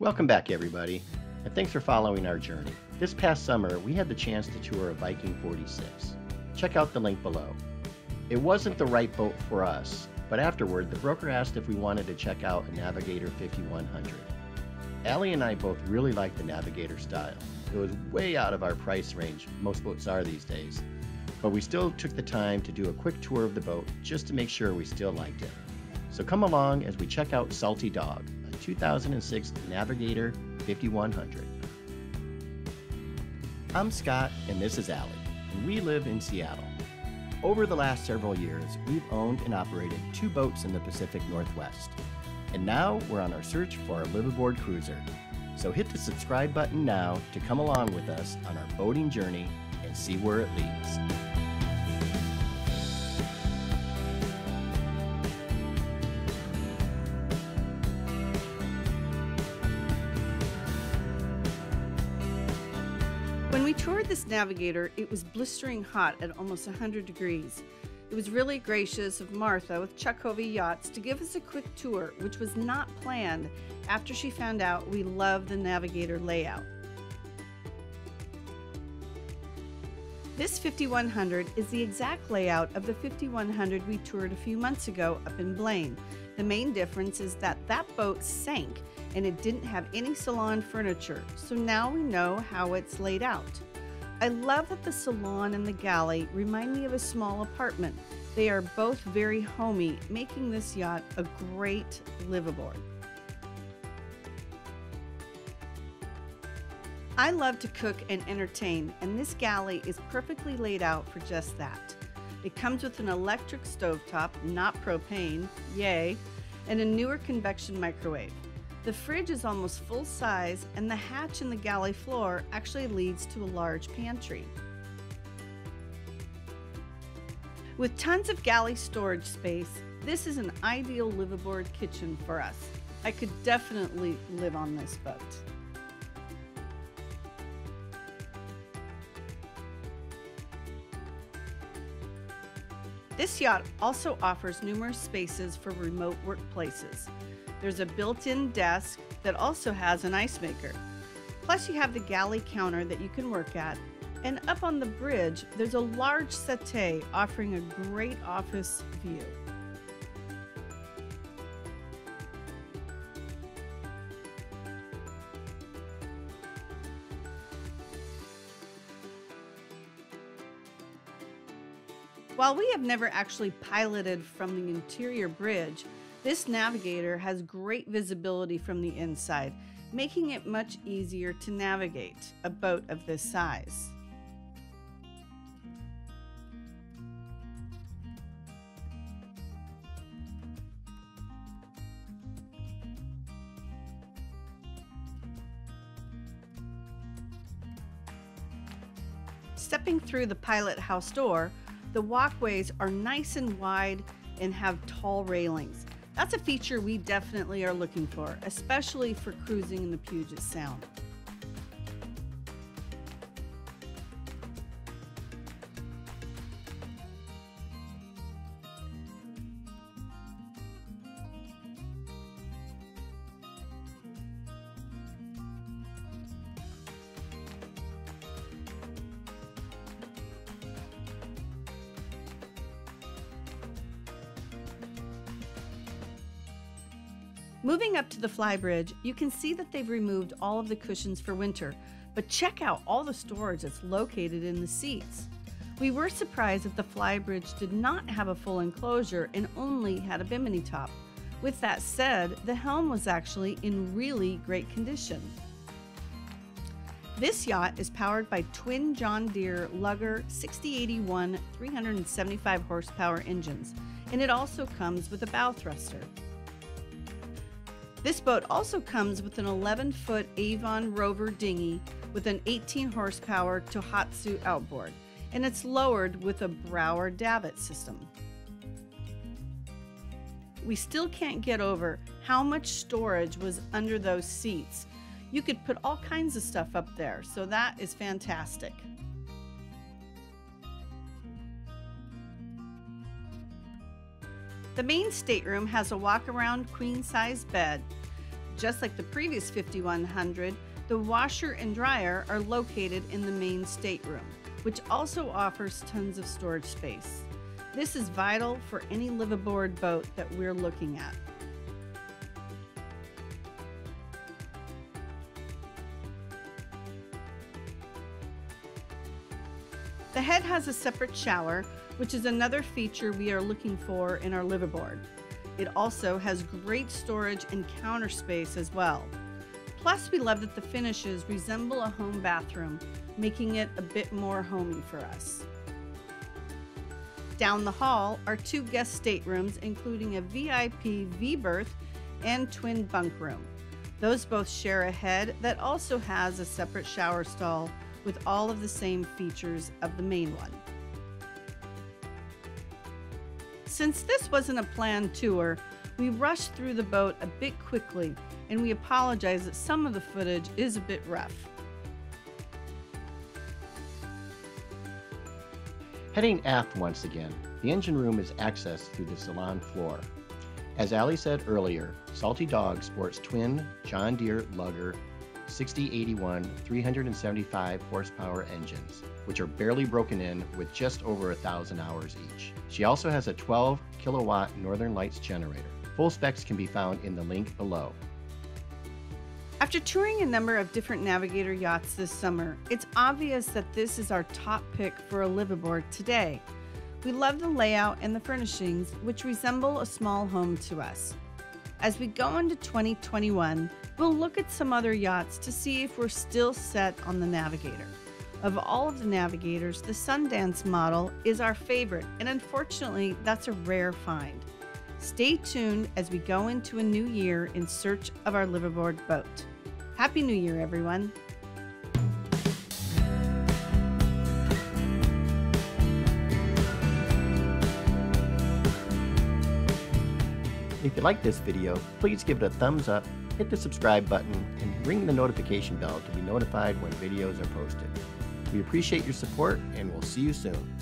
Welcome back, everybody, and thanks for following our journey. This past summer, we had the chance to tour a Viking 46. Check out the link below. It wasn't the right boat for us, but afterward, the broker asked if we wanted to check out a Navigator 5100. Allie and I both really liked the Navigator style. It was way out of our price range, most boats are these days, but we still took the time to do a quick tour of the boat just to make sure we still liked it. So come along as we check out Salty Dog, a 2006 Navigator 5100. I'm Scott and this is Allie, and we live in Seattle. Over the last several years, we've owned and operated two boats in the Pacific Northwest, and now we're on our search for our liveaboard cruiser. So hit the subscribe button now to come along with us on our boating journey and see where it leads. When we toured this Navigator, it was blistering hot at almost 100 degrees. It was really gracious of Martha with Chuck Hovey Yachts to give us a quick tour, which was not planned after she found out we loved the Navigator layout. This 5100 is the exact layout of the 5100 we toured a few months ago up in Blaine. The main difference is that that boat sank and it didn't have any salon furniture, so now we know how it's laid out. I love that the salon and the galley remind me of a small apartment. They are both very homey, making this yacht a great liveaboard. I love to cook and entertain, and this galley is perfectly laid out for just that. It comes with an electric stovetop, not propane, yay, and a newer convection microwave. The fridge is almost full size, and the hatch in the galley floor actually leads to a large pantry. With tons of galley storage space, this is an ideal liveaboard kitchen for us. I could definitely live on this boat. This yacht also offers numerous spaces for remote workplaces. There's a built-in desk that also has an ice maker. Plus you have the galley counter that you can work at. And up on the bridge, there's a large settee offering a great office view. While we have never actually piloted from the interior bridge, this Navigator has great visibility from the inside, making it much easier to navigate a boat of this size. Stepping through the pilot house door, the walkways are nice and wide and have tall railings. That's a feature we definitely are looking for, especially for cruising in the Puget Sound. Moving up to the flybridge, you can see that they've removed all of the cushions for winter, but check out all the storage that's located in the seats. We were surprised that the flybridge did not have a full enclosure and only had a bimini top. With that said, the helm was actually in really great condition. This yacht is powered by twin John Deere Lugger 6081 375 horsepower engines, and it also comes with a bow thruster. This boat also comes with an 11-foot Avon Rover dinghy with an 18-horsepower Tohatsu outboard, and it's lowered with a Brower davit system. We still can't get over how much storage was under those seats. You could put all kinds of stuff up there, so that is fantastic. The main stateroom has a walk-around queen-size bed. Just like the previous 5100, the washer and dryer are located in the main stateroom, which also offers tons of storage space. This is vital for any live-aboard boat that we're looking at. The head has a separate shower, which is another feature we are looking for in our live-aboard. It also has great storage and counter space as well. Plus, we love that the finishes resemble a home bathroom, making it a bit more homey for us. Down the hall are two guest staterooms, including a VIP V-berth and twin bunk room. Those both share a head that also has a separate shower stall with all of the same features of the main one. Since this wasn't a planned tour, we rushed through the boat a bit quickly, and we apologize that some of the footage is a bit rough. Heading aft once again, the engine room is accessed through the salon floor. As Ali said earlier, Salty Dog sports twin John Deere Lugger 6081 375 horsepower engines, which are barely broken in with just over 1,000 hours each. She also has a 12 kilowatt Northern Lights generator. Full specs can be found in the link below. After touring a number of different Navigator yachts this summer, it's obvious that this is our top pick for a live-aboard today. We love the layout and the furnishings, which resemble a small home to us. As we go into 2021, we'll look at some other yachts to see if we're still set on the Navigator. Of all of the Navigators, the Sundance model is our favorite, and unfortunately, that's a rare find. Stay tuned as we go into a new year in search of our live-aboard boat. Happy New Year, everyone. If you like this video, please give it a thumbs up, hit the subscribe button, and ring the notification bell to be notified when videos are posted. We appreciate your support, and we'll see you soon.